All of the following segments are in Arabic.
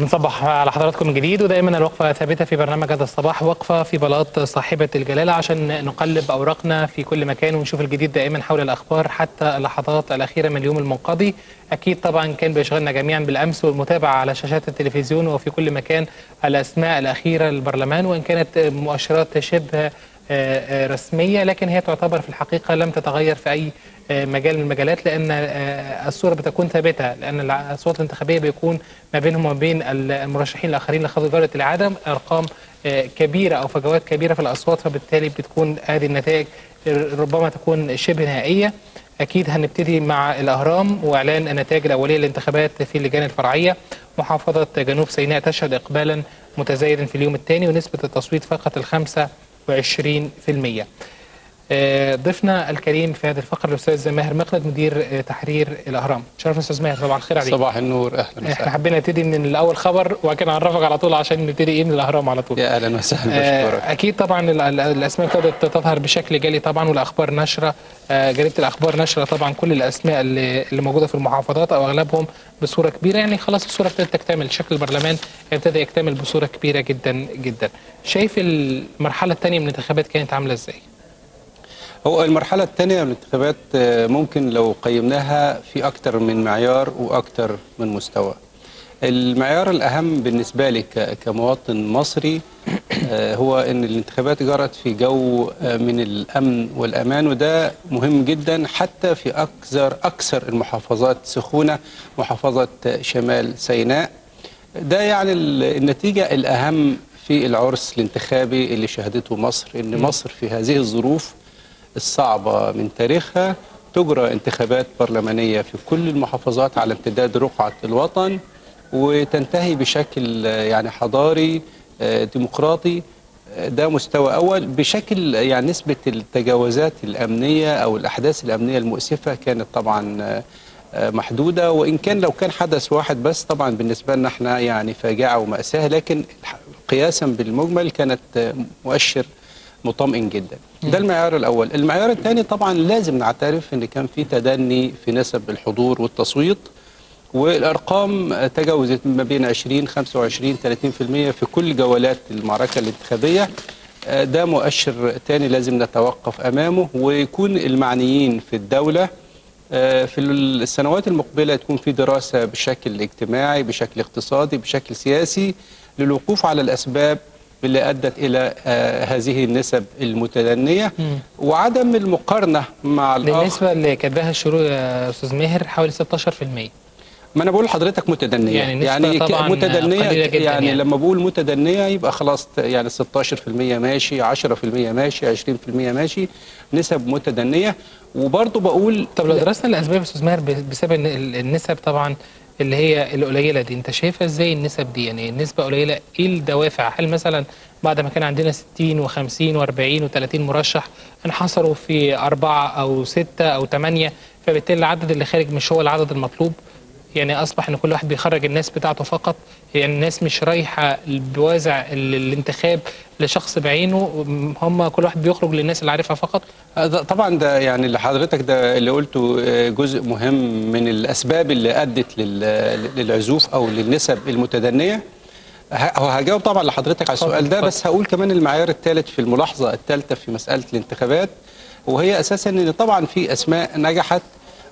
نصبح على حضراتكم من جديد، ودائما الوقفة ثابتة في برنامج هذا الصباح، وقفة في بلاط صاحبة الجلالة عشان نقلب أوراقنا في كل مكان ونشوف الجديد دائما حول الأخبار حتى اللحظات الأخيرة من اليوم المنقضي. أكيد طبعا كان بيشغلنا جميعا بالأمس والمتابعة على شاشات التلفزيون وفي كل مكان الأسماء الأخيرة للبرلمان، وإن كانت مؤشرات شبه رسمية، لكن هي تعتبر في الحقيقة لم تتغير في أي مجال من المجالات، لأن الصورة بتكون ثابتة، لأن الأصوات الانتخابية بيكون ما بينهم وما بين المرشحين الآخرين لخوض جولة العدم أرقام كبيرة أو فجوات كبيرة في الأصوات، فبالتالي بتكون هذه النتائج ربما تكون شبه نهائية. أكيد هنبتدي مع الأهرام وإعلان النتائج الأولية للانتخابات في اللجان الفرعية. محافظة جنوب سيناء تشهد إقبالا متزايدا في اليوم الثاني ونسبة التصويت فقط 25%. ضيفنا الكريم في هذه الفقره الاستاذ ماهر مقلد، مدير تحرير الاهرام. شرفنا استاذ ماهر، طبعا الخير عليك. صباح النور، اهلا وسهلا. احنا حبينا نبتدي من الاول خبر وكان نعرفك على طول عشان نبتدي من الاهرام على طول. يا اهلا وسهلا، بشكرك. اكيد طبعا الاسماء ابتدت تظهر بشكل جلي طبعا، والاخبار نشره، جريده الاخبار نشره طبعا كل الاسماء اللي موجوده في المحافظات او اغلبهم بصوره كبيره، يعني خلاص الصوره ابتدت تكتمل، شكل البرلمان ابتدى يكتمل بصوره كبيره جدا جدا. شايف المرحله الثانيه من الانتخابات كانت عامله ازاي؟ هو المرحلة الثانية من الانتخابات ممكن لو قيمناها في أكتر من معيار وأكتر من مستوى. المعيار الأهم بالنسبة لي كمواطن مصري هو أن الانتخابات جرت في جو من الأمن والأمان، وده مهم جدا حتى في أكثر المحافظات سخونة، محافظة شمال سيناء. ده يعني النتيجة الأهم في العرس الانتخابي اللي شهدته مصر، أن مصر في هذه الظروف الصعبة من تاريخها تجرى انتخابات برلمانية في كل المحافظات على امتداد رقعة الوطن، وتنتهي بشكل يعني حضاري ديمقراطي. ده مستوى أول. بشكل يعني نسبة التجاوزات الأمنية أو الأحداث الأمنية المؤسفة كانت طبعا محدودة، وإن كان لو كان حدث واحد بس طبعا بالنسبة لنا احنا يعني فاجعة ومأساة، لكن قياسا بالمجمل كانت مؤشر مطمئن جدا. ده المعيار الأول. المعيار الثاني طبعا لازم نعترف أن كان في تدني في نسب الحضور والتصويت، والأرقام تجاوزت ما بين 20 25 30% في كل جولات المعركة الانتخابية. ده مؤشر ثاني لازم نتوقف أمامه، ويكون المعنيين في الدولة في السنوات المقبلة تكون في دراسة بشكل اجتماعي بشكل اقتصادي بشكل سياسي للوقوف على الأسباب اللي أدت إلى هذه النسب المتدنية، وعدم المقارنة مع الآخر. بالنسبة اللي كاتباها الشروق يا أستاذ ماهر حوالي 16%. ما أنا بقول لحضرتك متدنية، يعني طبعا متدنية يعني لما بقول متدنية يبقى خلاص يعني 16% ماشي، 10% ماشي، 20% ماشي، نسب متدنية. وبرضه بقول طب لو درسنا الأسباب يا أستاذ ماهر بسبب النسب طبعا اللي هي القليله دي، انت شايفها ازاي النسب دي؟ يعني النسبه قليله، ايه الدوافع؟ هل مثلا بعد ما كان عندنا 60 و50 و40 و30 مرشح انحصروا في 4 أو 6 أو 8، فبالتالي العدد اللي خارج مش هو العدد المطلوب، يعني اصبح ان كل واحد بيخرج الناس بتاعته فقط، يعني الناس مش رايحه بوازع الانتخاب لشخص بعينه، هم كل واحد بيخرج للناس اللي عارفها فقط. طبعا ده يعني اللي حضرتك ده اللي قلته جزء مهم من الاسباب اللي ادت للعزوف او للنسب المتدنيه. هجاوب طبعا لحضرتك على السؤال ده، بس هقول كمان المعيار الثالث في الملاحظه الثالثه في مساله الانتخابات، وهي اساسا ان طبعا في اسماء نجحت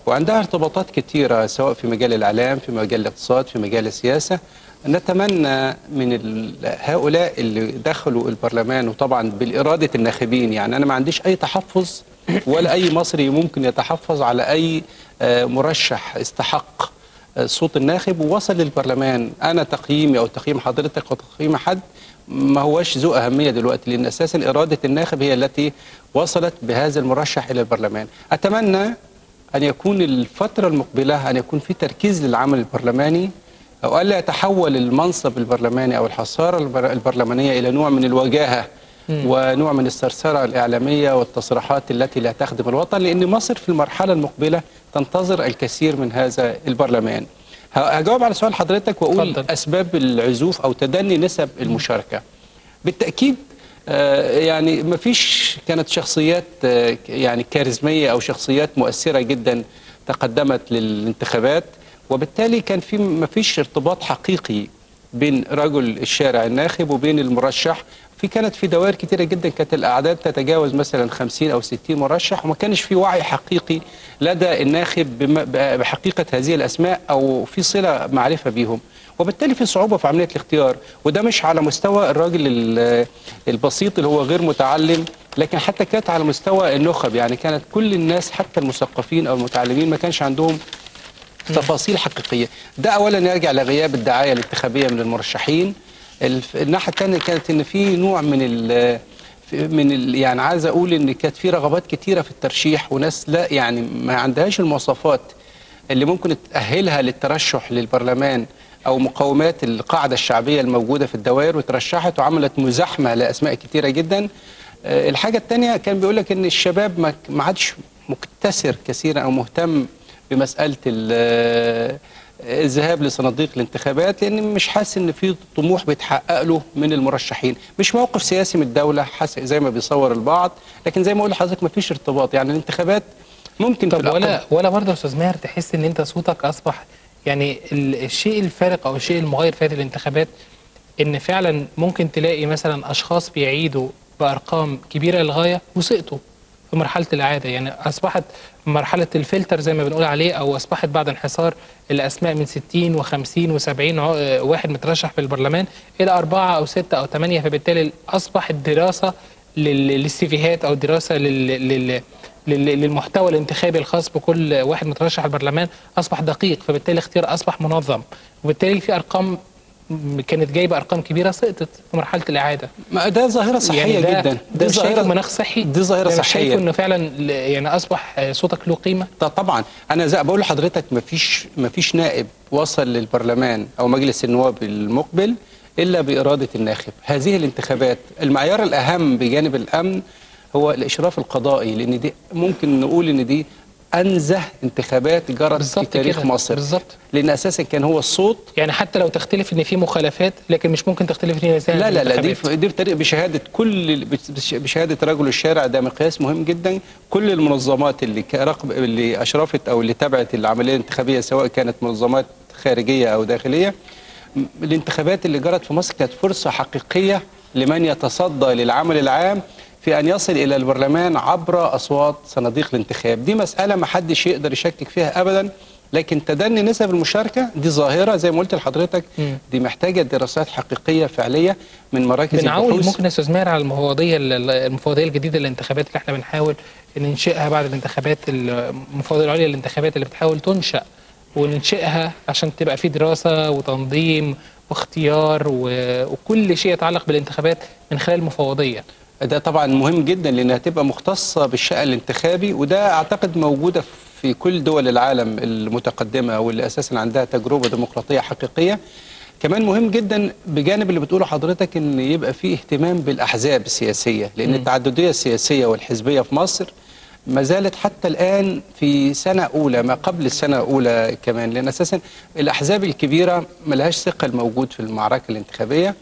وعندها ارتباطات كتيرة سواء في مجال الإعلام في مجال الاقتصاد في مجال السياسة. نتمنى من هؤلاء اللي دخلوا البرلمان، وطبعا بالإرادة الناخبين، يعني أنا ما عنديش أي تحفظ ولا أي مصري ممكن يتحفظ على أي مرشح استحق صوت الناخب ووصل للبرلمان. أنا تقييمي أو تقييم حضرتك وتقييم حد ما هواش ذو أهمية دلوقتي، لأن أساسا إرادة الناخب هي التي وصلت بهذا المرشح إلى البرلمان. أتمنى أن يكون الفترة المقبلة أن يكون في تركيز للعمل البرلماني، أو ألا يتحول المنصب البرلماني أو الحصارة البرلمانية إلى نوع من الوجاهة ونوع من الثرثرة الإعلامية والتصريحات التي لا تخدم الوطن، لأن مصر في المرحلة المقبلة تنتظر الكثير من هذا البرلمان. هجاوب على سؤال حضرتك وأقول أسباب العزوف أو تدني نسب المشاركة. بالتأكيد يعني ما فيش كانت شخصيات يعني كاريزمية أو شخصيات مؤثرة جدا تقدمت للانتخابات، وبالتالي كان في ما فيش ارتباط حقيقي بين رجل الشارع الناخب وبين المرشح. كانت في دوائر كتيرة جدا كانت الأعداد تتجاوز مثلا 50 أو 60 مرشح، وما كانش في وعي حقيقي لدى الناخب بحقيقة هذه الأسماء أو في صلة معرفة بيهم، وبالتالي في صعوبة في عملية الاختيار. وده مش على مستوى الراجل البسيط اللي هو غير متعلم، لكن حتى كانت على مستوى النخب. يعني كانت كل الناس حتى المثقفين أو المتعلمين ما كانش عندهم تفاصيل حقيقية. ده أولا يرجع لغياب الدعاية الانتخابية من المرشحين. الناحيه الثانيه كانت ان في نوع من ال يعني عايز اقول ان كانت في رغبات كتيره في الترشيح، وناس لا يعني ما عندهاش المواصفات اللي ممكن تاهلها للترشح للبرلمان او مقاومات القاعده الشعبيه الموجوده في الدوائر، وترشحت وعملت مزاحمه لاسماء كتيره جدا. الحاجه الثانيه كان بيقول لك ان الشباب ما عادش مكتسر كثيرا او مهتم بمساله الذهاب لصناديق الانتخابات، لان مش حاسس ان في طموح بيتحقق له من المرشحين. مش موقف سياسي من الدوله زي ما بيصور البعض، لكن زي ما اقول لحضرتك ما فيش ارتباط. يعني الانتخابات ممكن طب ولا برضه يا استاذ ماهر تحس ان انت صوتك اصبح يعني الشيء الفارق او الشيء المغاير في هذه الانتخابات، ان فعلا ممكن تلاقي مثلا اشخاص بيعيدوا بارقام كبيره للغايه وسقطوا في مرحله الاعاده. يعني اصبحت مرحله الفلتر زي ما بنقول عليه، او اصبحت بعد انحصار الاسماء من 60 و50 و70 واحد مترشح في البرلمان الى 4 أو 6 أو 8، فبالتالي اصبحت دراسه للسيفيهات او دراسه للمحتوى الانتخابي الخاص بكل واحد مترشح البرلمان اصبح دقيق، فبالتالي الاختيار اصبح منظم، وبالتالي في ارقام كانت جايبه ارقام كبيره سقطت في مرحله الاعاده. ما ده ظاهره صحيه يعني جدا. ده ظاهره مناخ صحي. دي ظاهره صحيه. شايف انه فعلا يعني اصبح صوتك له قيمه؟ طبعا انا بقول لحضرتك ما فيش نائب وصل للبرلمان او مجلس النواب المقبل الا باراده الناخب. هذه الانتخابات المعيار الاهم بجانب الامن هو الاشراف القضائي، لان دي ممكن نقول ان دي أنزه انتخابات جرت في تاريخ مصر بالظبط، لأن أساسا كان هو الصوت. يعني حتى لو تختلف إن في مخالفات، لكن مش ممكن تختلف إن لا لا لا دي بطريقة بشهادة بشهادة رجل الشارع. ده مقياس مهم جدا. كل المنظمات اللي أشرفت أو اللي تابعت العملية الانتخابية سواء كانت منظمات خارجية أو داخلية، الانتخابات اللي جرت في مصر كانت فرصة حقيقية لمن يتصدى للعمل العام في أن يصل إلى البرلمان عبر أصوات صناديق الانتخاب. دي مسألة ما حدش يقدر يشكك فيها أبدا، لكن تدني نسب المشاركة دي ظاهرة زي ما قلت لحضرتك دي محتاجة دراسات حقيقية فعلية من مراكز البحوث. بنعول ممكن يا أستاذ ماهر على المفوضية الجديدة للانتخابات اللي احنا بنحاول ننشئها بعد الانتخابات، المفوضية العليا للانتخابات اللي بتحاول تنشأ وننشئها عشان تبقى في دراسة وتنظيم واختيار وكل شيء يتعلق بالانتخابات من خلال المفوضية. ده طبعا مهم جدا لانها تبقى مختصه بالشأن الانتخابي، وده اعتقد موجوده في كل دول العالم المتقدمه واللي اساسا عندها تجربه ديمقراطيه حقيقيه. كمان مهم جدا بجانب اللي بتقوله حضرتك ان يبقى في اهتمام بالاحزاب السياسيه، لان التعدديه السياسيه والحزبيه في مصر ما زالت حتى الان في سنه اولى ما قبل السنه الاولى كمان، لان اساسا الاحزاب الكبيره ما لهاش ثقل موجود في المعركه الانتخابيه.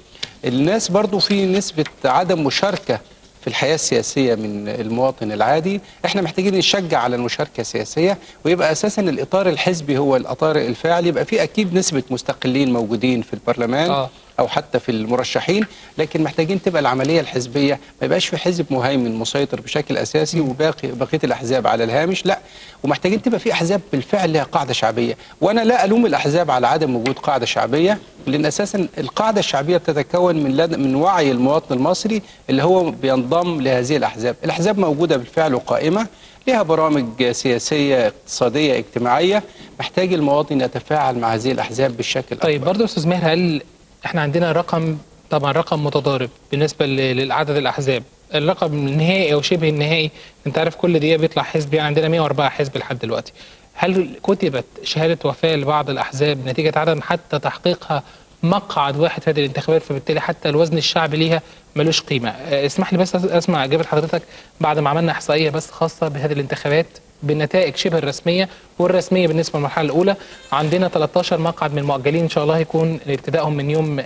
الناس برضو في نسبة عدم مشاركة في الحياة السياسية من المواطن العادي. احنا محتاجين نشجع على المشاركة السياسية، ويبقى اساسا الاطار الحزبي هو الاطار الفاعل. يبقى في اكيد نسبة مستقلين موجودين في البرلمان او حتى في المرشحين، لكن محتاجين تبقى العملية الحزبية ما يبقاش في حزب مهيمن مسيطر بشكل اساسي وباقي بقية الاحزاب على الهامش، لا. ومحتاجين تبقى في احزاب بالفعل لها قاعدة شعبية، وانا لا الوم الاحزاب على عدم وجود قاعدة شعبية، لان اساسا القاعدة الشعبية بتتكون من وعي المواطن المصري اللي هو بينضم لهذه الاحزاب. الاحزاب موجودة بالفعل وقائمة لها برامج سياسية اقتصادية اجتماعية، محتاج المواطن يتفاعل مع هذه الاحزاب بالشكل اكبر. طيب برضه يا استاذ ماهر، هل احنا عندنا رقم، طبعا رقم متضارب بالنسبه للعدد الاحزاب، الرقم النهائي او شبه النهائي انت عارف كل دقيقه بيطلع حزب، يعني عندنا 104 حزب لحد دلوقتي. هل كتبت شهاده وفاه لبعض الاحزاب نتيجه عدم حتى تحقيقها مقعد واحد في هذه الانتخابات، فبالتالي حتى الوزن الشعبي ليها ملوش قيمه؟ اسمح لي بس اسمع اجابه حضرتك بعد ما عملنا احصائيه بس خاصه بهذه الانتخابات بالنتائج شبه الرسميه والرسميه بالنسبه للمرحله الاولى. عندنا 13 مقعد من المؤجلين ان شاء الله هيكون ابتدائهم من يوم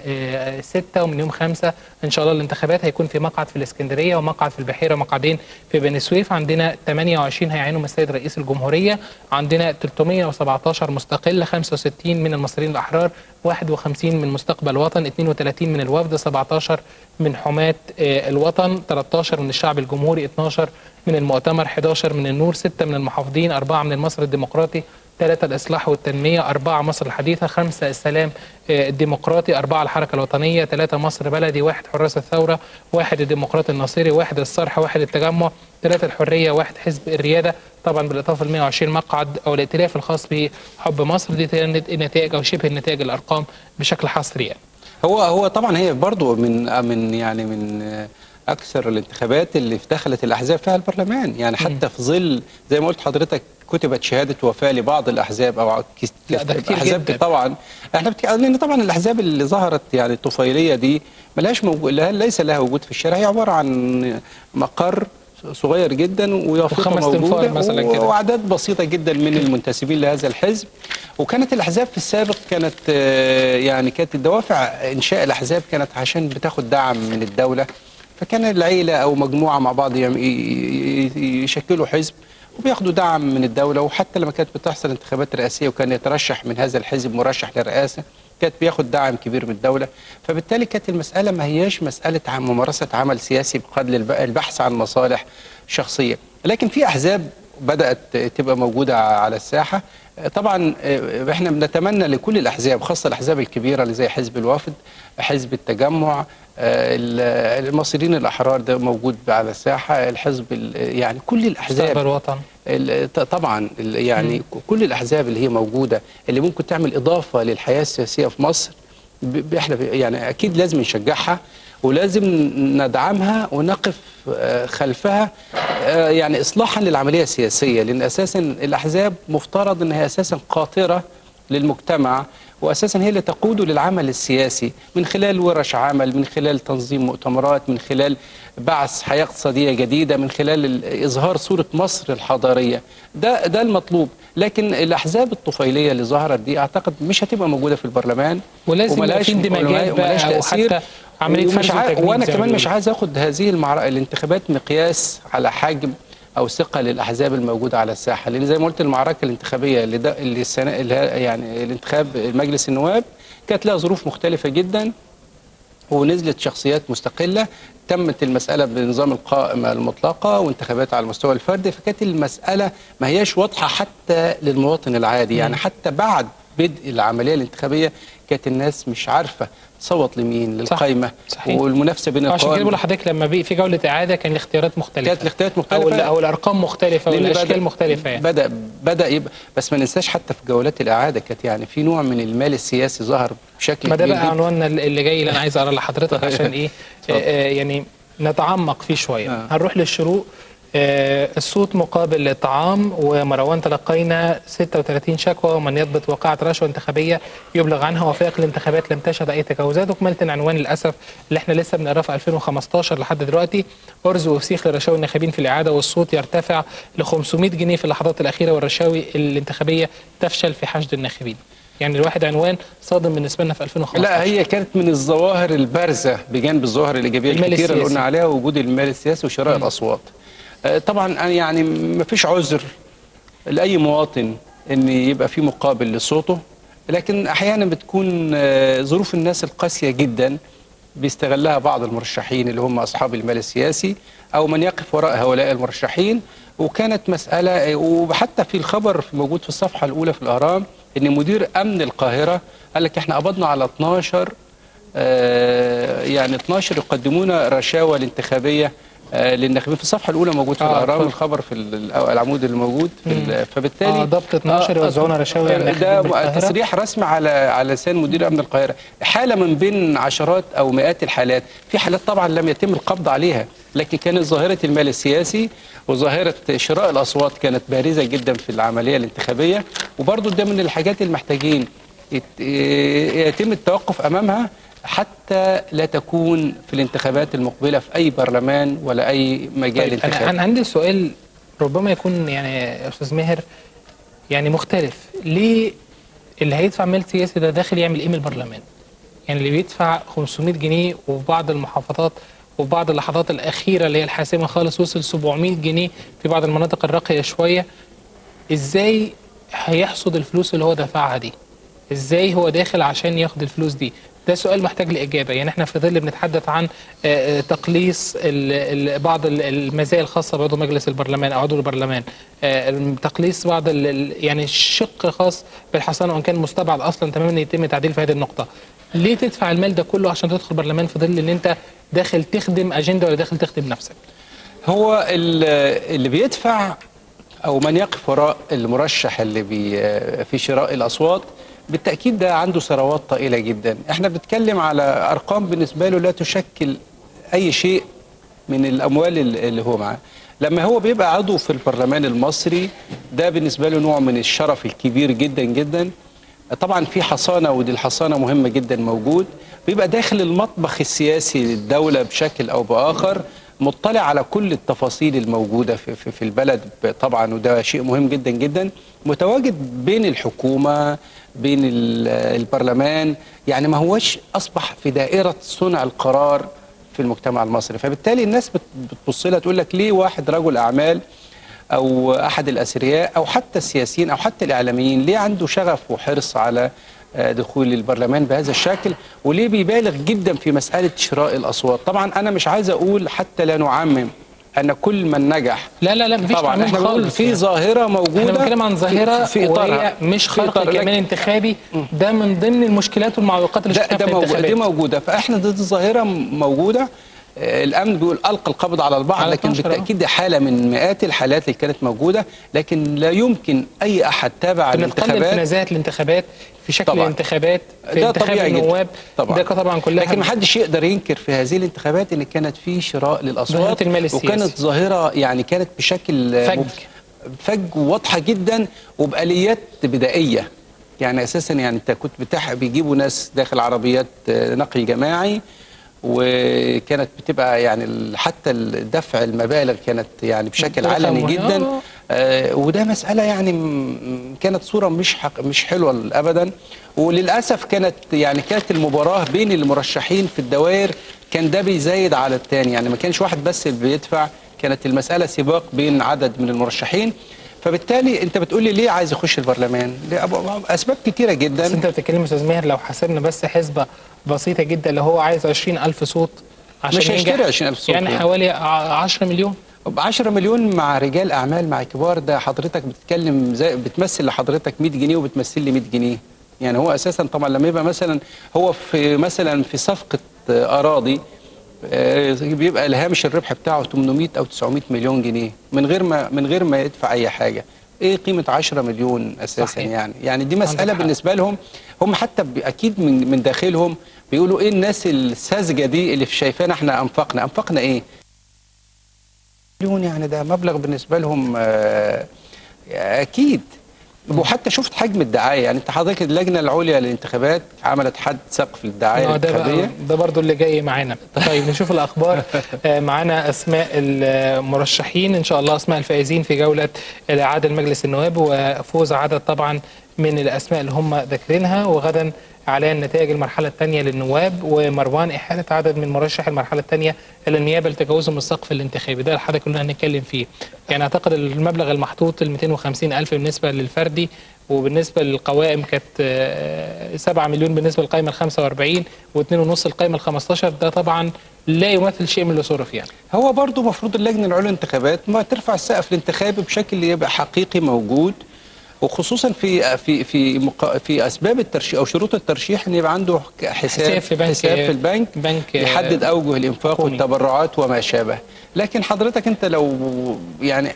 6 ومن يوم 5 ان شاء الله الانتخابات. هيكون في مقعد في الاسكندريه ومقعد في البحيره ومقعدين في بني سويف. عندنا 28 هيعينهم السيد رئيس الجمهوريه. عندنا 317 مستقل، 65 من المصريين الاحرار، 51 من مستقبل وطن، 32 من الوفد، 17 من حماة الوطن، 13 من الشعب الجمهوري، 12 من المؤتمر، 11 من النور، 6 من المحافظين، 4 من المصري الديمقراطي، 3 الإصلاح والتنمية، 4 مصر الحديثة، 5 السلام الديمقراطي، 4 الحركة الوطنية، 3 مصر بلدي، 1 حراس الثورة، 1 الديمقراطي الناصري، 1 الصرح، 1 التجمع، 3 الحرية، 1 حزب الريادة، طبعا بالإضافة ل 120 مقعد أو الائتلاف الخاص بحب مصر. دي النتائج أو شبه النتائج الأرقام بشكل حصري يعني. هو طبعا هي برضو من أكثر الانتخابات اللي دخلت الأحزاب فيها البرلمان، يعني حتى في ظل زي ما قلت حضرتك كتبت شهادة وفاة لبعض الأحزاب أو الأحزاب طبعا لأن طبعا الأحزاب اللي ظهرت يعني الطفيلية دي ملهاش ليس لها وجود في الشارع، هي عبارة عن مقر صغير جدا ويافطة موجودة مثلا كده وأعداد بسيطة جدا من المنتسبين لهذا الحزب. وكانت الأحزاب في السابق كانت الدوافع إنشاء الأحزاب كانت عشان بتاخد دعم من الدولة، فكان العيلة أو مجموعة مع بعض يشكلوا حزب وبياخدوا دعم من الدولة. وحتى لما كانت بتحصل انتخابات رئاسية وكان يترشح من هذا الحزب مرشح للرئاسة كانت بياخد دعم كبير من الدولة، فبالتالي كانت المسألة ما هياش مسألة ممارسة عمل سياسي بقدر البحث عن مصالح شخصية. لكن في أحزاب بدأت تبقى موجودة على الساحة. طبعا احنا بنتمنى لكل الأحزاب خاصة الأحزاب الكبيرة اللي زي حزب الوفد، حزب التجمع، المصريين الأحرار ده موجود على الساحة، الحزب يعني كل الأحزاب الوطن طبعا يعني كل الأحزاب اللي هي موجودة اللي ممكن تعمل إضافة للحياة السياسية في مصر احنا يعني أكيد لازم نشجعها ولازم ندعمها ونقف خلفها يعني إصلاحا للعملية السياسية، لأن أساسا الأحزاب مفترض أنها أساسا قاطرة للمجتمع وأساسا هي اللي تقوده للعمل السياسي من خلال ورش عمل، من خلال تنظيم مؤتمرات، من خلال بعث حياة اقتصادية جديدة، من خلال إظهار صورة مصر الحضارية. ده المطلوب. لكن الأحزاب الطفيلية اللي ظهرت دي أعتقد مش هتبقى موجودة في البرلمان ولازم يبقى في اندماجات وملاش تأثير عملية وأنا كمان مش عايز أخد هذه الانتخابات مقياس على حجم أو ثقة للأحزاب الموجودة على الساحة، لأن زي ما قلت المعركة الانتخابية اللي السنة يعني الانتخاب مجلس النواب كانت لها ظروف مختلفة جدا ونزلت شخصيات مستقلة، تمت المسألة بنظام القائمة المطلقة وانتخابات على المستوى الفردي، فكانت المسألة ما هياش واضحة حتى للمواطن العادي، يعني حتى بعد بدء العملية الانتخابية كانت الناس مش عارفة تصوت لمين للقائمة والمنافسة بين القوائم. عشان كده بقول لحضرتك لما في جولة إعادة كان الاختيارات مختلفة، كانت الاختيارات مختلفة أو الأرقام مختلفة والأشكال مختلفة يعني. بدأ يبقى بس ما ننساش حتى في جولات الإعادة كانت يعني في نوع من المال السياسي ظهر بشكل كبير. ما ده بقى عنواننا اللي جاي اللي أنا عايز أقراه لحضرتك عشان إيه يعني نتعمق فيه شوية. هنروح للشروق. الصوت مقابل الطعام ومروان تلقينا 36 شكوى ومن يضبط وقعت رشوة انتخابية يبلغ عنها، وفاق الانتخابات لم تشهد أي تجاوزات. وكملت العنوان للأسف اللي احنا لسه بنقراه 2015 لحد دلوقتي، أرز وفسيخ لرشاوي الناخبين في الإعادة والصوت يرتفع ل 500 جنيه في اللحظات الأخيرة والرشاوي الانتخابية تفشل في حشد الناخبين. يعني الواحد عنوان صادم بالنسبه لنا في 2015. لا هي كانت من الظواهر البارزه بجانب الظواهر الايجابيه الكثيره اللي قلنا عليها، وجود المال السياسي وشراء الاصوات. طبعا يعني ما فيش عذر لاي مواطن ان يبقى في مقابل لصوته، لكن احيانا بتكون ظروف الناس القاسيه جدا بيستغلها بعض المرشحين اللي هم اصحاب المال السياسي او من يقف وراء هؤلاء المرشحين. وكانت مساله، وحتى في الخبر موجود في الصفحه الاولى في الاهرام ان مدير امن القاهره قال لك احنا قبضنا على 12 يعني 12 يقدمون رشاوى الانتخابيه للناخبين. في الصفحه الاولى موجود في الاهرام الخبر في العمود اللي موجود فبالتالي ضبط 12 يوزعون رشاوى للناخبين. ده تصريح رسمي على لسان مدير امن القاهره، حاله من بين عشرات او مئات الحالات. في حالات طبعا لم يتم القبض عليها، لكن كانت ظاهره المال السياسي وظاهره شراء الاصوات كانت بارزه جدا في العمليه الانتخابيه، وبرضه ده من الحاجات اللي محتاجين يتم التوقف امامها حتى لا تكون في الانتخابات المقبله في اي برلمان ولا اي مجال انتخابي. طيب انا عندي سؤال ربما يكون يعني استاذ ماهر يعني مختلف، ليه اللي هيدفع مال سياسي ده داخل يعمل ايه من البرلمان؟ يعني اللي بيدفع 500 جنيه وفي بعض المحافظات وفي بعض اللحظات الأخيرة اللي هي الحاسمة خالص وصل 700 جنيه في بعض المناطق الراقية شوية، إزاي هيحصد الفلوس اللي هو دفعها دي؟ ازاي هو داخل عشان ياخد الفلوس دي؟ ده سؤال محتاج لإجابة. يعني احنا في ظل بنتحدث عن تقليص بعض المزايا الخاصة بعضو مجلس البرلمان أو عضو البرلمان، تقليص بعض يعني الشق خاص بالحصانة وإن كان مستبعد أصلا تماما يتم التعديل في هذه النقطة. ليه تدفع المال ده كله عشان تدخل برلمان في ظل إن أنت داخل تخدم أجندة ولا داخل تخدم نفسك؟ هو اللي بيدفع أو من يقف وراء المرشح اللي في شراء الأصوات بالتأكيد ده عنده ثروات طائلة جدا. احنا بنتكلم على أرقام بالنسبة له لا تشكل أي شيء من الأموال اللي هو معاه. لما هو بيبقى عضو في البرلمان المصري ده بالنسبة له نوع من الشرف الكبير جدا جدا. طبعا في حصانة، ودي الحصانة مهمة جدا، موجود بيبقى داخل المطبخ السياسي للدولة بشكل أو بآخر، مطلع على كل التفاصيل الموجودة في البلد طبعا، وده شيء مهم جدا جدا. متواجد بين الحكومة بين البرلمان، يعني ما هوش أصبح في دائرة صنع القرار في المجتمع المصري. فبالتالي الناس بتبص لها تقول لك ليه واحد رجل أعمال أو أحد الأثرياء أو حتى السياسيين أو حتى الإعلاميين ليه عنده شغف وحرص على دخول البرلمان بهذا الشكل، وليه بيبالغ جدا في مسألة شراء الأصوات. طبعا أنا مش عايز أقول حتى لا نعمم أن كل من نجح، لا لا لا مفيش طبعا، احنا بنقول في ظاهرة موجودة، احنا بنتكلم عن ظاهرة في إطارها مش خرق كمان انتخابي. ده من ضمن المشكلات والمعوقات اللي شفتها في الانتخابات دي موجودة. فاحنا ضد الظاهرة موجودة. الأمن بيقول ألقى القبض على البعض، لكن بالتأكيد دي حالة من مئات الحالات اللي كانت موجودة، لكن لا يمكن أي أحد تابع الانتخابات في نزاهة الانتخابات في شكل طبعاً. الانتخابات في انتخاب النواب ده طبعا كلها، لكن ما حدش يقدر ينكر في هذه الانتخابات ان كانت في شراء للاصوات، وكانت ظاهره يعني كانت بشكل فج واضحه جدا وبآليات بدائيه. يعني اساسا يعني انت كنت بيجيبوا ناس داخل عربيات نقل جماعي، وكانت بتبقى يعني حتى الدفع المبالغ كانت يعني بشكل علني جدا، وده مسألة يعني كانت صورة مش حلوة أبدا. وللأسف كانت المباراة بين المرشحين في الدوائر، كان ده بيزايد على التاني، يعني ما كانش واحد بس اللي بيدفع، كانت المسألة سباق بين عدد من المرشحين. فبالتالي انت بتقول لي ليه عايز اخش البرلمان؟ اسباب كتيره جدا. بس انت بتتكلم يا استاذ ماهر، لو حسبنا بس حسبه بسيطه جدا اللي هو عايز 20000 صوت عشان مش هيشتري 20000 صوت، يعني حوالي 10 مليون 10 مليون مع رجال اعمال مع كبار، ده حضرتك بتتكلم زي بتمثل لحضرتك 100 جنيه وبتمثل لي 100 جنيه، يعني هو اساسا طبعا لما يبقى مثلا هو في مثلا في صفقه اراضي بيبقى الهامش الربح بتاعه 800 او 900 مليون جنيه من غير ما يدفع اي حاجه. ايه قيمه 10 مليون اساسا؟ صحيح. يعني دي مساله بالنسبه لهم هم، حتى اكيد من داخلهم بيقولوا ايه الناس الساذجه دي اللي شايفانا احنا انفقنا ايه؟ مليون يعني ده مبلغ بالنسبه لهم اكيد. وحتى شفت حجم الدعايه، يعني انت حضرتك اللجنه العليا للانتخابات عملت حد سقف للدعايه الانتخابيه، ده برضو اللي جاي معانا. طيب نشوف الاخبار. معانا اسماء المرشحين ان شاء الله، اسماء الفائزين في جوله الاعاده لمجلس النواب، وفوز عدد طبعا من الاسماء اللي هم ذاكرينها، وغدا اعلان نتائج المرحله الثانيه للنواب، ومروان احاله عدد من مرشح المرحله الثانيه الى النيابه لتجاوزهم السقف الانتخابي. ده الحاجه كلنا هنتكلم فيه. يعني اعتقد المبلغ المحطوط ال 250000 بالنسبه للفردي، وبالنسبه للقوائم كانت 7 مليون بالنسبه للقائمه ال 45 و2.5 القائمه ال 15، ده طبعا لا يمثل شيء من اللي صرف. يعني هو برضه المفروض اللجنه العليا للانتخابات ما ترفع السقف الانتخابي بشكل يبقى حقيقي موجود، وخصوصا في في في في اسباب الترشيح او شروط الترشيح، ان يبقى عنده حساب في البنك يحدد اوجه الانفاق والتبرعات وما شابه. لكن حضرتك انت لو يعني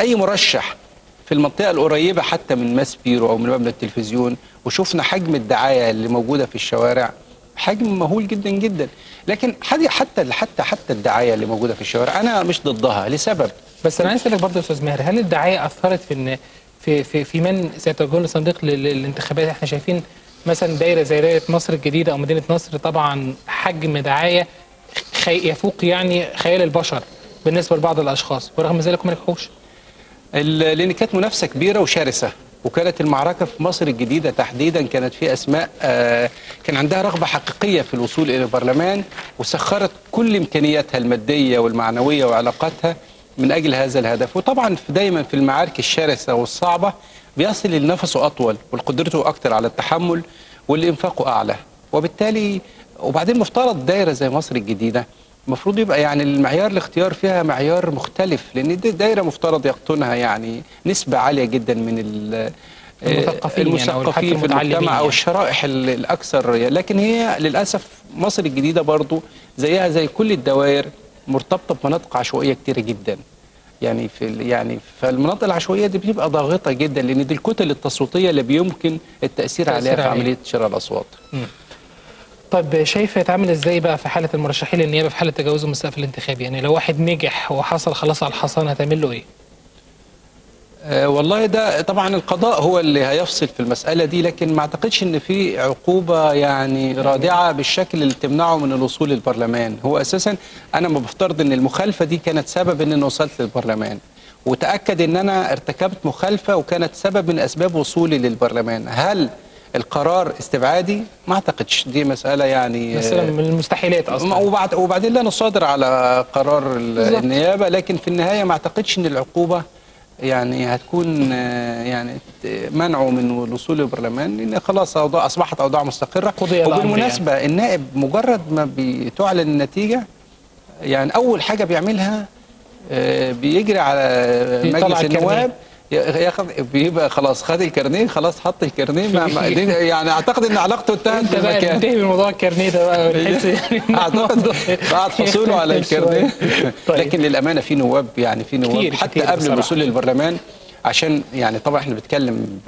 اي مرشح في المنطقه القريبه حتى من ماسبيرو او من مبنى التلفزيون، وشفنا حجم الدعايه اللي موجوده في الشوارع حجم مهول جدا جدا، لكن حتى الدعايه اللي موجوده في الشوارع انا مش ضدها لسبب. بس انا عايز اسالك برضه يا استاذ ماهر، هل الدعايه اثرت في ان في من سيتوجهون لصندوق للانتخابات؟ احنا شايفين مثلا دايره زي دايره مصر الجديده او مدينه نصر، طبعا حجم دعايه يفوق يعني خيال البشر بالنسبه لبعض الاشخاص، ورغم ذلك ما نجحوش، لان كانت منافسه كبيره وشرسه. وكانت المعركه في مصر الجديده تحديدا كانت في اسماء كان عندها رغبه حقيقيه في الوصول الى البرلمان، وسخرت كل امكانياتها الماديه والمعنويه وعلاقاتها من أجل هذا الهدف. وطبعا دايما في المعارك الشرسة والصعبة بيصل لنفسه أطول وقدرته أكتر على التحمل واللي إنفاقه أعلى، وبالتالي وبعدين مفترض دايرة زي مصر الجديدة المفروض يبقى يعني المعيار الاختيار فيها معيار مختلف، لأن دي دايرة مفترض يقطنها يعني نسبة عالية جدا من المثقفين في المجتمع أو الشرائح الأكثر، لكن هي للأسف مصر الجديدة برضو زيها زي كل الدوائر مرتبطة بمناطق عشوائية كتيرة جدا، يعني فالمناطق العشوائية دي بتبقى ضاغطة جدا لأن دي الكتل التصويتية اللي بيمكن التأثير عليها في عملية شراء الأصوات. طب شايف يتعامل ازاي بقى في حالة المرشحين للنيابة في حالة تجاوز المسقف الانتخابي؟ يعني لو واحد نجح وحصل خلاص على الحصانة هتعمل له ايه؟ والله ده طبعا القضاء هو اللي هيفصل في المسألة دي، لكن ما اعتقدش ان في عقوبة يعني رادعة بالشكل اللي تمنعه من الوصول للبرلمان. هو اساسا انا ما بفترض ان المخالفة دي كانت سبب ان انا وصلت للبرلمان، وتأكد ان انا ارتكبت مخالفة وكانت سبب من اسباب وصولي للبرلمان. هل القرار استبعادي؟ ما اعتقدش، دي مسألة يعني مسألة من المستحيلات اصلا، وبعدين لا نصادر على قرار النيابة، لكن في النهاية ما اعتقدش ان العقوبة يعني هتكون يعني منعه من الوصول للبرلمان، لان خلاص اصبحت اوضاع مستقرة. وبالمناسبة يعني النائب مجرد ما بتعلن النتيجة يعني اول حاجة بيعملها بيجري على مجلس النواب، ياخد بيبقى خلاص خد الكارنيه، خلاص حط الكارنيه يعني اعتقد ان علاقته انتهت بالمكان. انتهي من موضوع الكارنيه ده بقى اعتقد بعد حصوله على الكارنيه. لكن للامانه في نواب يعني في نواب كتير حتى كتير قبل الوصول للبرلمان، عشان يعني طبعا احنا بنتكلم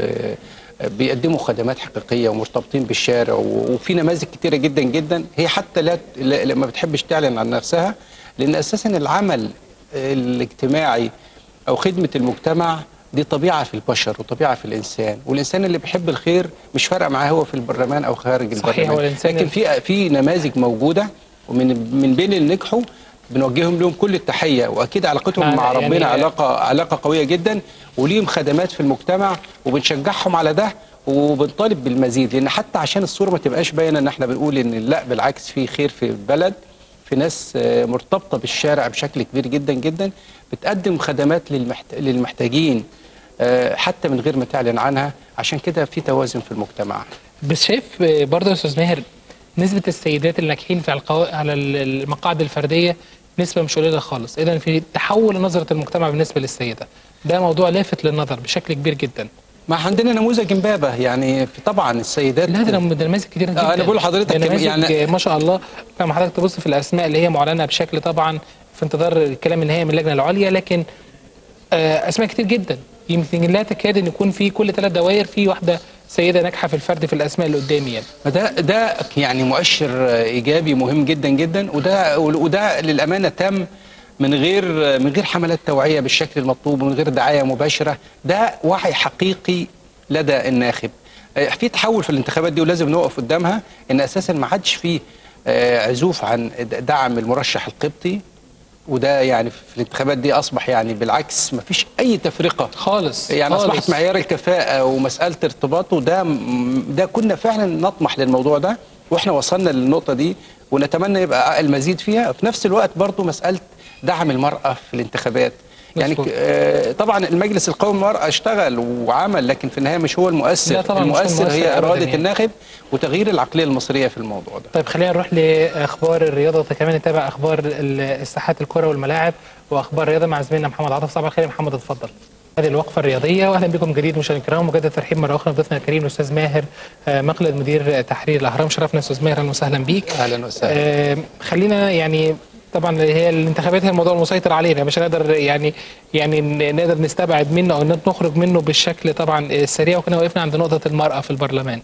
بيقدموا خدمات حقيقيه ومرتبطين بالشارع، وفي نماذج كتيره جدا جدا هي حتى لا ما بتحبش تعلن عن نفسها، لان اساسا العمل الاجتماعي او خدمه المجتمع دي طبيعة في البشر وطبيعة في الإنسان، والإنسان اللي بيحب الخير مش فارقة معاه هو في البرلمان أو خارج البرلمان. لكن في نماذج موجودة ومن بين اللي نجحوا بنوجههم لهم كل التحية، وأكيد علاقتهم مع ربنا يعني علاقة قوية جدا، وليهم خدمات في المجتمع وبنشجعهم على ده وبنطالب بالمزيد، لأن حتى عشان الصورة ما تبقاش باينة إن إحنا بنقول إن لا بالعكس في خير في البلد، في ناس مرتبطة بالشارع بشكل كبير جدا جدا بتقدم خدمات للمحتاجين حتى من غير ما تعلن عنها، عشان كده في توازن في المجتمع. بس شايف برضه يا استاذ ماهر نسبة السيدات الناجحين على المقاعد الفردية نسبة مش قليلة خالص، إذا في تحول نظرة المجتمع بالنسبة للسيدة ده موضوع لافت للنظر بشكل كبير جدا. ما عندنا نموذج امبابه يعني طبعا السيدات لا ده نماذج كتير جدا. انا بقول لحضرتك يعني ما شاء الله لما حضرتك تبص في الاسماء اللي هي معلنه بشكل طبعا في انتظار الكلام النهائي من اللجنه العليا، لكن اسماء كتير جدا يمكن لا تكاد ان يكون في كل 3 دوائر في واحده سيده ناجحه في الفرد في الاسماء اللي قدامي يعني. ده يعني مؤشر ايجابي مهم جدا جدا، وده للامانه تم من غير حملات توعية بالشكل المطلوب ومن غير دعاية مباشرة، ده وعي حقيقي لدى الناخب. في تحول في الانتخابات دي ولازم نوقف قدامها، ان اساسا ما عادش فيه عزوف عن دعم المرشح القبطي، وده يعني في الانتخابات دي اصبح يعني بالعكس ما فيش اي تفرقة خالص يعني خالص. اصبحت معيار الكفاءة ومسألة ارتباطه ده كنا فعلا نطمح للموضوع ده، واحنا وصلنا للنقطة دي ونتمنى يبقى المزيد فيها. في نفس الوقت برضه مسألة دعم المرأة في الانتخابات يعني طبعا المجلس القومي للمرأة اشتغل وعمل، لكن في النهاية مش هو المؤثر، المؤثر هي إرادة الناخب وتغيير العقلية المصرية في الموضوع ده. طيب خلينا نروح لأخبار الرياضة، كمان نتابع أخبار الساحات الكرة والملاعب وأخبار الرياضة مع زميلنا محمد عاطف صعب. خلينا محمد اتفضل. هذه الوقفة الرياضية، وأهلا بكم جديد مشاهدينا الكرام، وجدد ترحيب مرة أخرى بضيفنا الكريم الأستاذ ماهر مقلد مدير تحرير الأهرام. شرفنا أستاذ ماهر، أهلا وسهلا بيك. أهلا وسهلا. خلينا يعني طبعا هي الانتخابات هي الموضوع المسيطر علينا، مش هنقدر يعني نقدر نستبعد منه او نخرج منه بالشكل طبعا السريع، وكنا وقفنا عند نقطه المراه في البرلمان.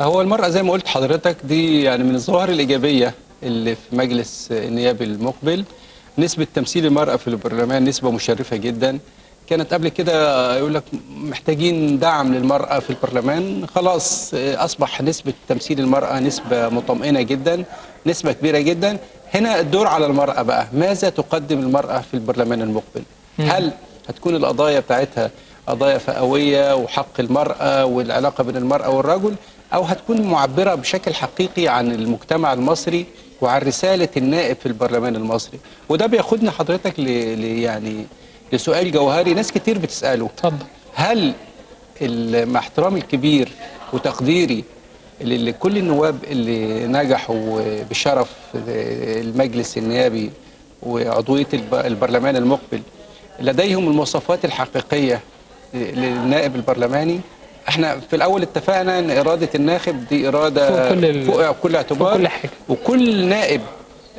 هو المراه زي ما قلت حضرتك دي يعني من الظواهر الايجابيه اللي في مجلس النيابي المقبل، نسبه تمثيل المراه في البرلمان نسبه مشرفه جدا. كانت قبل كده يقول لك محتاجين دعم للمراه في البرلمان، خلاص اصبح نسبه تمثيل المراه نسبه مطمئنه جدا، نسبه كبيره جدا. هنا الدور على المرأة بقى، ماذا تقدم المرأة في البرلمان المقبل؟ هل هتكون القضايا بتاعتها قضايا فئوية وحق المرأة والعلاقة بين المرأة والرجل، أو هتكون معبرة بشكل حقيقي عن المجتمع المصري وعن رسالة النائب في البرلمان المصري؟ وده بياخدنا حضرتك يعني لسؤال جوهري ناس كتير بتسأله. طب. هل مع احترامي الكبير وتقديري لكل النواب اللي نجحوا بشرف المجلس النيابي وعضوية البرلمان المقبل، لديهم المواصفات الحقيقية للنائب البرلماني. احنا في الاول اتفقنا ان اراده الناخب دي اراده فوق كل اعتبار، فوق كل حاجه، وكل نائب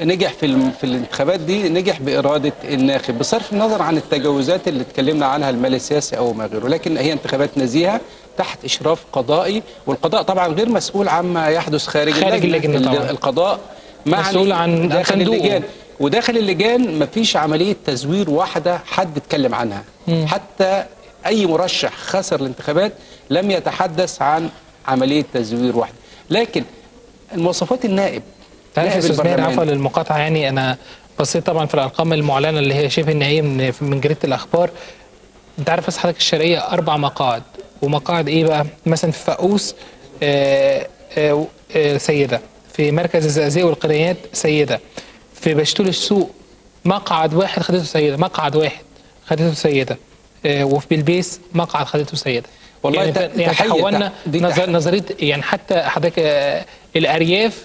نجح في الانتخابات دي نجح باراده الناخب، بصرف النظر عن التجاوزات اللي اتكلمنا عنها المال السياسي او ما غيره، لكن هي انتخابات نزيهه تحت اشراف قضائي، والقضاء طبعا غير مسؤول عما يحدث خارج اللجنه طبعا. القضاء مسؤول عن داخل اللجان، وداخل اللجان مفيش عمليه تزوير واحده حد اتكلم عنها. حتى اي مرشح خسر الانتخابات لم يتحدث عن عمليه تزوير واحده، لكن مواصفات النائب. تعرف يا استاذ ماهر، عفوا للمقاطعه، يعني انا بصيت طبعا في الارقام المعلنه اللي هي شبه نهائيه من جريده الاخبار. انت عارف بس حضرتك الشرقيه 4 مقاعد، ومقاعد ايه بقى؟ مثلا في فاقوس سيده، في مركز الزقازيق والقريات سيده، في بشتول السوق مقعد واحد خدته سيده، وفي بلبيس مقعد خدته سيده. والله يعني حولنا نظريه، يعني حتى حضرتك الارياف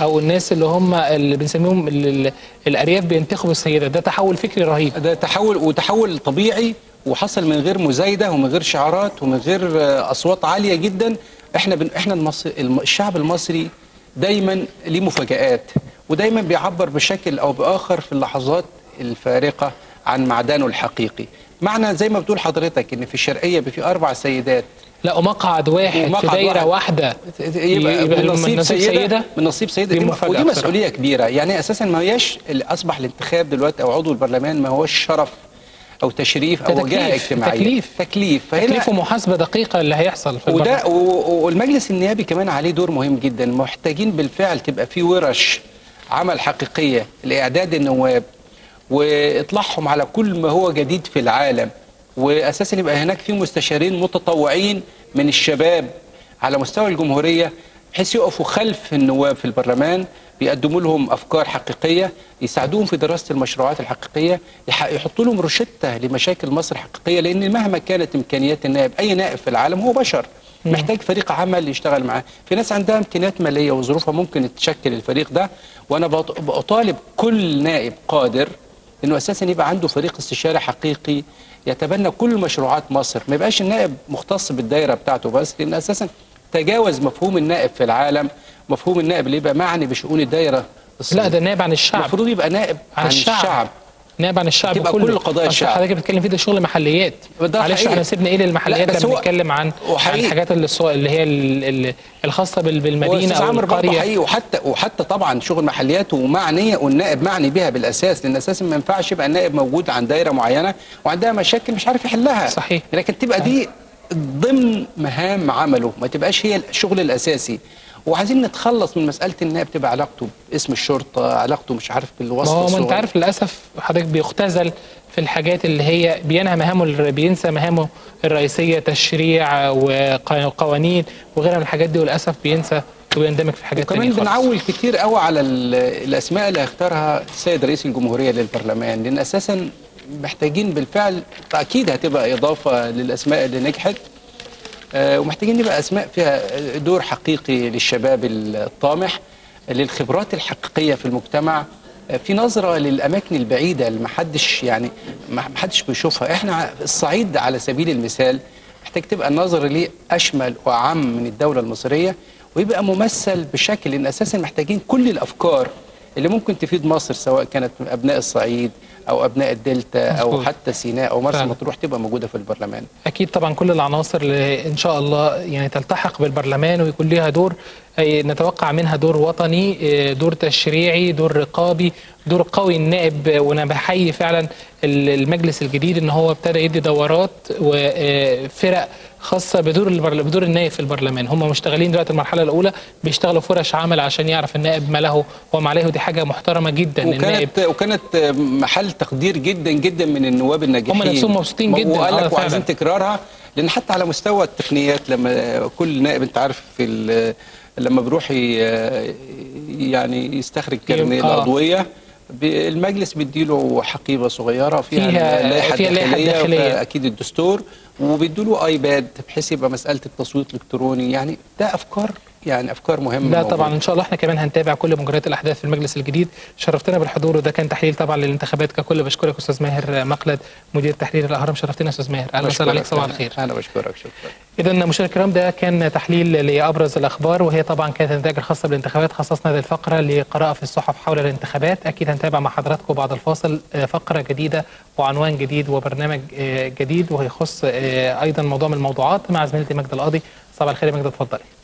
او الناس اللي بنسميهم الارياف بينتخبوا السيده. ده تحول فكري رهيب، ده تحول طبيعي، وحصل من غير مزايده ومن غير شعارات ومن غير اصوات عاليه جدا. احنا الشعب المصري دايما ليه مفاجآت، ودايما بيعبر بشكل او باخر في اللحظات الفارقه عن معدنه الحقيقي. معنى زي ما بتقول حضرتك ان في الشرقيه في 4 سيدات، لا ومقعد واحد في دايره واحده، يبقى من نصيب سيده. دي مسؤوليه كبيره، يعني اساسا ما هياش اللي اصبح الانتخاب دلوقتي او عضو البرلمان ما هوش شرف او تشريف او وجاهه اجتماعيه، تكليف ومحاسبه دقيقه اللي هيحصل في وده. والمجلس النيابي كمان عليه دور مهم جدا. محتاجين بالفعل تبقى في ورش عمل حقيقيه لاعداد النواب واطلاعهم على كل ما هو جديد في العالم، واساسا يبقى هناك في مستشارين متطوعين من الشباب على مستوى الجمهوريه، بحيث يقفوا خلف النواب في البرلمان، بيقدموا لهم افكار حقيقيه، يساعدوهم في دراسه المشروعات الحقيقيه، يحطوا لهم روشته لمشاكل مصر الحقيقيه، لان مهما كانت امكانيات النائب، اي نائب في العالم هو بشر محتاج فريق عمل يشتغل معاه. في ناس عندها امكانيات ماليه وظروفها ممكن تشكل الفريق ده، وانا بطالب كل نائب قادر انه اساسا يبقى عنده فريق استشاري حقيقي يتبنى كل مشروعات مصر. ما يبقاش النائب مختص بالدايره بتاعته بس، لان اساسا تجاوز مفهوم النائب في العالم، مفهوم النائب اللي يبقى معني بشؤون الدايره الصينية. لا، ده نائب عن الشعب، المفروض يبقى نائب عن الشعب، نائب عن الشعب، تبقى كل قضايا الشعب. حضرتك بتتكلم فيه ده شغل محليات، معلش احنا سيبنا ايه للمحليات لما نتكلم عن الحاجات اللي هي الخاصه بالمدينه او القريه حقيقي. وحتى طبعا شغل محليات ومعنيه، والنائب معني بها بالاساس، لان اساسا ما ينفعش يبقى النائب موجود عن دايره معينه وعندها مشاكل مش عارف يحلها. صحيح، لكن تبقى دي ضمن مهام عمله، ما تبقاش هي الشغل الاساسي. وعايزين نتخلص من مساله النائب تبقى علاقته باسم الشرطه، علاقته مش عارف بالوسط. ما هو انت عارف للاسف حضرتك بيختزل في الحاجات اللي هي بينسى مهامه الرئيسيه، تشريع وقوانين وغيرها من الحاجات دي، وللاسف بينسى وبيندمج في حاجات ثانيه. وكمان بنعول كتير قوي على الاسماء اللي هيختارها السيد رئيس الجمهوريه للبرلمان، لان اساسا محتاجين بالفعل، اكيد هتبقى اضافه للاسماء اللي نجحت، ومحتاجين نبقى اسماء فيها دور حقيقي للشباب الطامح، للخبرات الحقيقيه في المجتمع، في نظره للاماكن البعيده اللي ما حدش بيشوفها. احنا الصعيد على سبيل المثال محتاج تبقى النظره ليه اشمل واعم من الدوله المصريه، ويبقى ممثل بشكل، لان اساسا محتاجين كل الافكار اللي ممكن تفيد مصر، سواء كانت من ابناء الصعيد او ابناء الدلتا او حتى سيناء او مرسى مطروح، تبقى موجوده في البرلمان. اكيد طبعا كل العناصر اللي ان شاء الله يعني تلتحق بالبرلمان ويكون ليها دور، نتوقع منها دور وطني، دور تشريعي، دور رقابي، دور قوي النائب. وانا بحيي فعلا المجلس الجديد ان هو ابتدى يدي دورات وفرق خاصه بدور النائب في البرلمان. هم مشتغلين دلوقتي المرحله الاولى بيشتغلوا فرش عمل عشان يعرف النائب ما له وما عليه، ودي حاجه محترمه جدا. وكانت محل تقدير جدا جدا من النواب الناجحين، هم نفسهم مبسوطين جدا، وقال لك وعايزين تكرارها، لان حتى على مستوى التقنيات لما كل نائب انت عارف لما بيروح يعني يستخرج كارنيه العضويه، المجلس بيديله حقيبه صغيره فيها لائحه داخليه، اكيد الدستور وبيدوا له ايباد بحيث يبقى مساله التصويت الالكتروني. يعني ده افكار، يعني افكار مهمه. لا طبعا ان شاء الله احنا كمان هنتابع كل مجريات الاحداث في المجلس الجديد. شرفتنا بالحضور، وده كان تحليل طبعا للانتخابات ككل. بشكرك استاذ ماهر مقلد مدير تحرير الاهرام، شرفتنا استاذ ماهر، اهلا وسهلا عليك، صباح الخير. انا بشكرك، شكرا. اذا مشاهدينا الكرام ده كان تحليل لابرز الاخبار، وهي طبعا كانت النتائج الخاصه بالانتخابات. خصصنا للفقره لقراءه في الصحف حول الانتخابات، اكيد هنتابع مع حضراتكم بعد الفاصل فقره جديده وعنوان جديد وبرنامج جديد، وهيخص ايضا موضوع من الموضوعات مع زميلتي مجده القاضي. صباح الخير يا مجده، اتفضلي.